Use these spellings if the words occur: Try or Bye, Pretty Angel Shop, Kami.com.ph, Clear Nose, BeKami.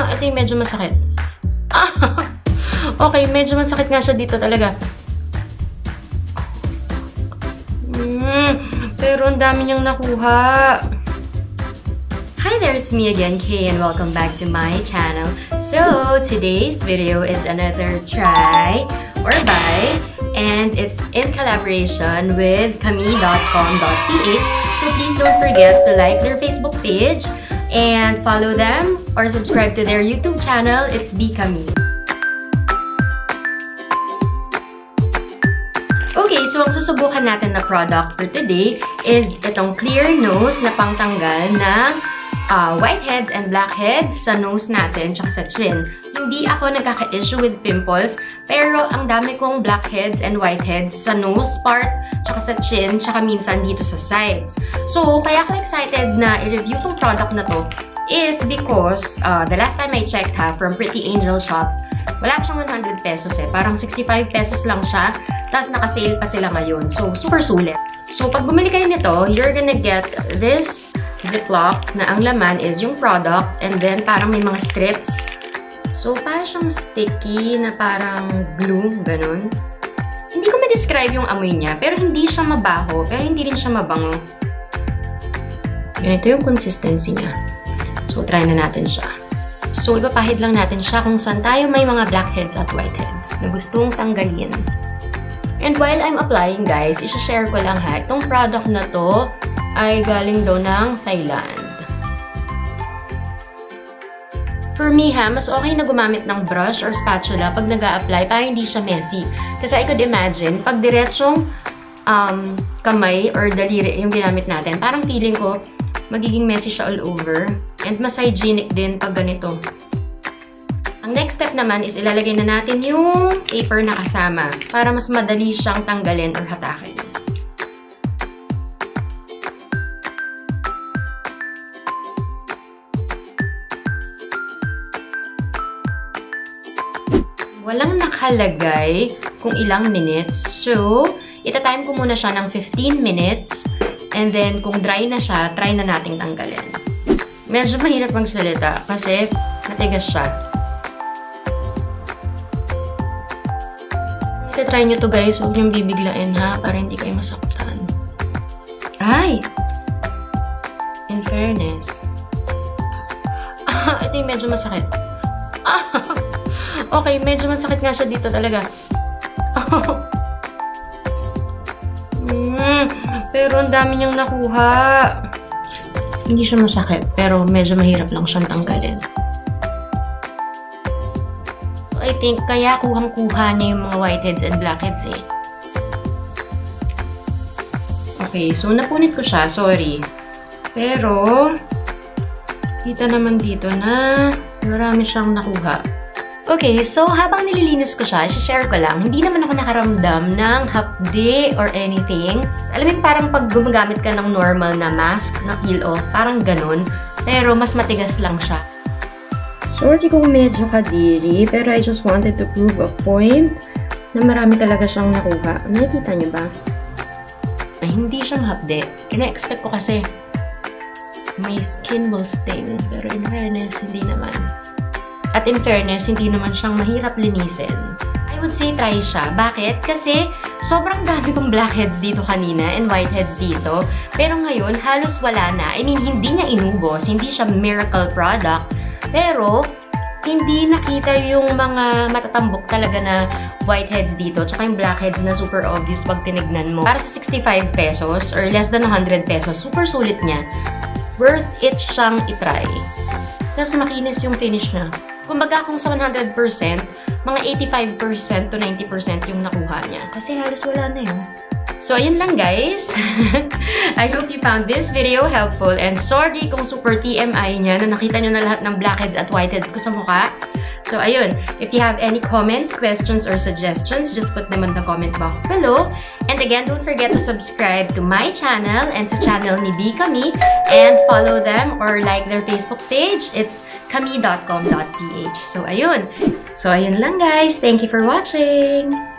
Ah, ito yung medyo masakit. Ah, okay, medyo masakit nga siya dito talaga. Pero ang dami niyang nakuha. Hi there, it's me again, Kay, and welcome back to my channel. So, today's video is another try or buy, and it's in collaboration with Kami.com.ph. So please don't forget to like their Facebook page and follow them or subscribe to their YouTube channel. It's BeKami. Okay, so ang susubukan natin na product for today is itong clear nose na pangtanggal ng whiteheads and blackheads sa nose natin tsaka sa chin. Hindi ako nagkaka-issue with pimples, pero ang dami kong blackheads and whiteheads sa nose part tsaka sa chin tsaka minsan dito sa sides. So, kaya ako excited na i-review tong product na to is because the last time I checked ha, from Pretty Angel Shop, wala siyang 100 pesos eh. Parang 65 pesos lang siya. Tapos naka-sale pa sila ngayon. So, super sulit. So, pag bumili kayo nito, you're gonna get this ziplock na ang laman is yung product. And then, parang may mga strips. So, parang siyang sticky na parang glue. Ganun. Hindi ko ma-describe yung amoy niya. Pero hindi siya mabaho. Pero hindi rin siya mabango. Ganito yung consistency niya. So, try na natin siya. So, ipapahid lang natin siya kung saan tayo may mga blackheads at whiteheads na gustong tanggalin. And while I'm applying, guys, isa-share ko lang ha, itong product na to ay galing daw ng Thailand. For me ha, mas okay na gumamit ng brush or spatula pag nag-a-apply para hindi siya messy. Kasi I could imagine, pag diretsyong kamay or daliri yung ginamit natin, parang feeling ko, magiging messy siya all over. And mas hygienic din pag ganito. Ang next step naman is ilalagay na natin yung paper na kasama para mas madali siyang tanggalin or hatakin. Walang nakalagay kung ilang minutes. So, itatime ko muna siya ng 15 minutes. And then, kung dry na siya, try na nating tanggalin. Medyo mahirap magsalita kasi matigas siya. Itatry nyo to guys. Huwag niyong bibiglain ha para hindi kayo masaktan. Ay! In fairness. Ah, ito yung medyo masakit. Ah, okay, medyo masakit nga siya dito talaga. Ah. Pero ang dami niyang nakuha. Hindi siya masakit, pero medyo mahirap lang siyang tanggalin. So, I think kaya kuhang-kuha niya yung mga whiteheads and blackheads eh. Okay, so napunit ko siya, sorry. Pero, kita naman dito na marami siyang nakuha. Okay, so habang nililinis ko siya, share ko lang, hindi naman ako nakaramdam ng hapdi or anything. Alam mo parang pag gumagamit ka ng normal na mask na peel-off, parang ganun, pero mas matigas lang siya. Sorry kung medyo kadiri, pero I just wanted to prove a point na marami talaga siyang nakuha. Nakikita niyo ba? Ay, hindi siyang hapdi. Kina-expect ko kasi my skin will stain, pero in fairness, hindi naman. At in fairness, hindi naman siyang mahirap linisin. I would say try siya. Bakit? Kasi sobrang dami kong blackheads dito kanina and whiteheads dito. Pero ngayon, halos wala na. I mean, hindi niya inubos. Hindi siya miracle product. Pero, hindi nakita yung mga matatambok talaga na whiteheads dito. Tsaka yung blackheads na super obvious pag tinignan mo. Para sa 65 pesos or less than 100 pesos, super sulit niya. Worth it siyang itry. Tapos makinis yung finish na. Kumbaga kung sa 100%, mga 85% to 90% yung nakuha niya. Kasi halos wala na yun. So, ayun lang guys. I hope you found this video helpful. And sorry kung super TMI niya na nakita nyo na lahat ng blackheads at whiteheads ko sa mukha. So, ayun. If you have any comments, questions, or suggestions, just put them in the comment box below. And again, don't forget to subscribe to my channel and sa channel ni BeKami. And follow them or like their Facebook page. It's Kami.com.ph. So, ayun. So, ayun lang guys. Thank you for watching!